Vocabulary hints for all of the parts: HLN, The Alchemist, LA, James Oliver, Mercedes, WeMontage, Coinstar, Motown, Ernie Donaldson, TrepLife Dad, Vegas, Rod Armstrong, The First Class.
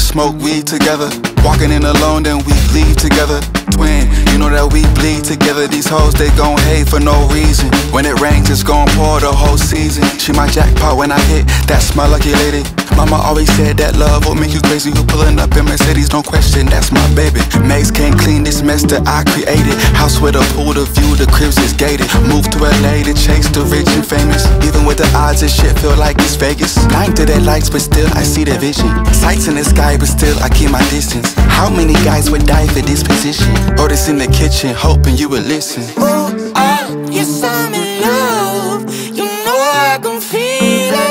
smoke weed together. Walking in alone, then we leave together. Twin, you know that we bleed together. These hoes, they gon' hate for no reason. When it rains, it's gon' pour the whole season. She my jackpot when I hit, that's my lucky lady. Mama always said that love will make you crazy. Who pullin' up in Mercedes, don't question, that's my baby. Maze can't clean this mess that I created. House with a pool to view, the cribs is gated. Moved to LA to chase the rich and famous. Even with the odds, this shit feel like it's Vegas. Blind to their lights, but still I see the vision. Sights in the sky, but still I keep my distance. How many guys would die for this position? Or this in the kitchen, hoping you would listen. Ooh, oh, yes, I'm in love. You know I can feel it,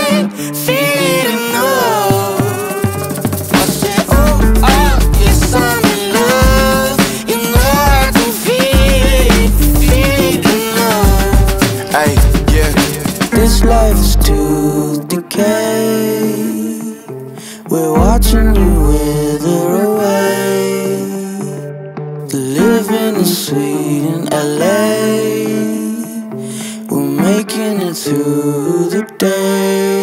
life's too decay. We're watching you wither away. The living is sweet in LA. We're making it through the day.